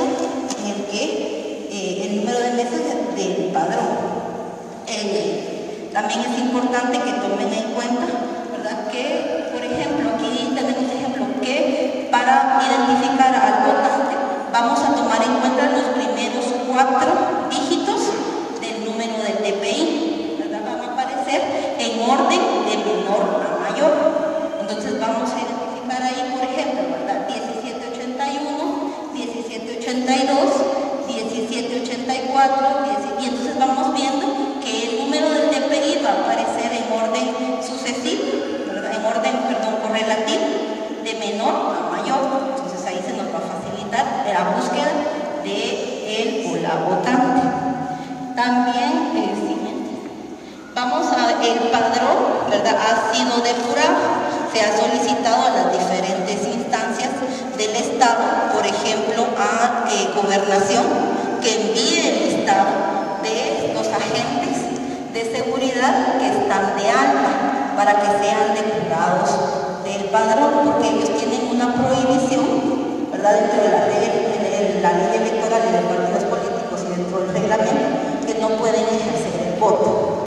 momento en el que el número de meses del padrón. También es importante que tomen en cuenta, ¿verdad?, que, por ejemplo, aquí tenemos un ejemplo que para identificar al votante vamos a tomar en cuenta los primeros 4 dígitos del número del DPI, ¿verdad? Van a aparecer en orden de menor a mayor. Entonces vamos a identificar ahí, por ejemplo, ¿verdad?, 1781, 1782, 1784, y entonces vamos viendo que el número del DPI va a aparecer en orden sucesivo, en orden, perdón, correlativo, de menor a mayor. Entonces ahí se nos va a facilitar la búsqueda de él o la votante. También, vamos a el padrón, ¿verdad?, ha sido depurado, se ha solicitado a las diferentes instancias del Estado, por ejemplo, a Gobernación, que envíe el Estado de los agentes de seguridad que están de alta para que sean depurados del padrón, porque ellos tienen una prohibición, ¿verdad?, dentro de la ley electoral y de los partidos políticos y dentro del reglamento, que no pueden ejercer el voto.